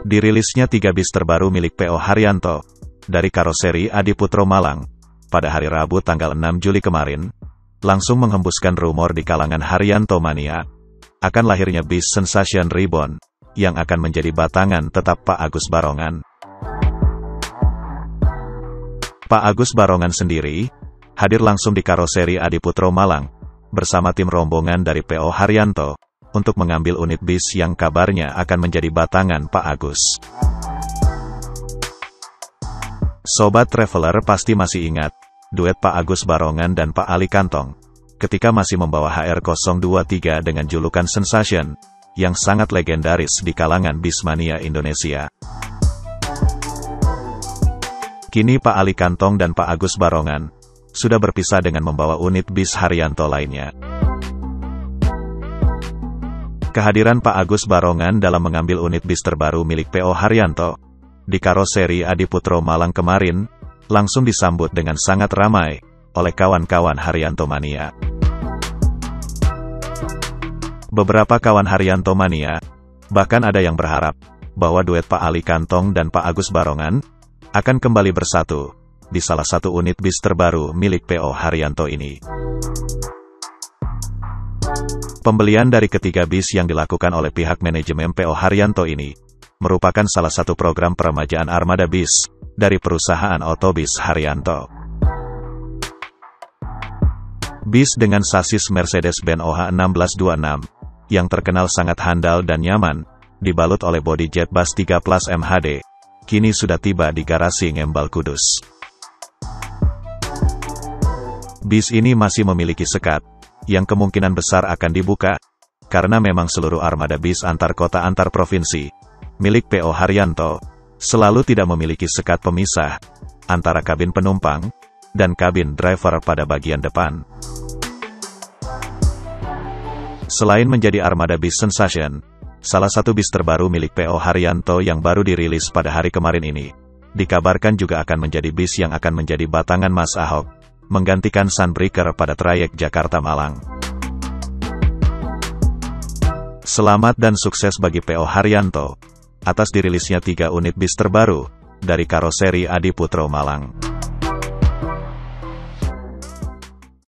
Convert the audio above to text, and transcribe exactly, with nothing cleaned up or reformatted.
Dirilisnya tiga bis terbaru milik P O Haryanto, dari karoseri Adiputro Malang, pada hari Rabu tanggal enam Juli kemarin, langsung menghembuskan rumor di kalangan Haryanto mania, akan lahirnya bis Sensation Reborn, yang akan menjadi batangan tetap Pak Agus Barongan. Pak Agus Barongan sendiri, hadir langsung di karoseri Adiputro Malang, bersama tim rombongan dari P O Haryanto, untuk mengambil unit bis yang kabarnya akan menjadi batangan Pak Agus. Sobat Traveler pasti masih ingat, duet Pak Agus Barongan dan Pak Ali Kantong, ketika masih membawa H R nol dua tiga dengan julukan Sensation, yang sangat legendaris di kalangan bismania Indonesia. Kini Pak Ali Kantong dan Pak Agus Barongan, sudah berpisah dengan membawa unit bis Haryanto lainnya. Kehadiran Pak Agus Barongan dalam mengambil unit bis terbaru milik P O Haryanto, di karoseri Adiputro Malang kemarin, langsung disambut dengan sangat ramai, oleh kawan-kawan Haryanto mania. Beberapa kawan Haryanto mania, bahkan ada yang berharap, bahwa duet Pak Ali Kantong dan Pak Agus Barongan, akan kembali bersatu, di salah satu unit bis terbaru milik P O Haryanto ini. Pembelian dari ketiga bis yang dilakukan oleh pihak manajemen P O Haryanto ini, merupakan salah satu program peremajaan armada bis, dari perusahaan otobis Haryanto. Bis dengan sasis Mercedes-Benz O H seribu enam ratus dua puluh enam, yang terkenal sangat handal dan nyaman, dibalut oleh bodi Jetbus tiga plus M H D, kini sudah tiba di garasi Ngembal Kudus. Bis ini masih memiliki sekat, yang kemungkinan besar akan dibuka, karena memang seluruh armada bis antar kota antar provinsi, milik P O Haryanto, selalu tidak memiliki sekat pemisah, antara kabin penumpang, dan kabin driver pada bagian depan. Selain menjadi armada bis Sensation, salah satu bis terbaru milik P O Haryanto yang baru dirilis pada hari kemarin ini, dikabarkan juga akan menjadi bis yang akan menjadi batangan Mas Ahok, menggantikan Sunbreaker pada trayek Jakarta-Malang. Selamat dan sukses bagi P O Haryanto, atas dirilisnya tiga unit bis terbaru, dari karoseri Adiputro Malang.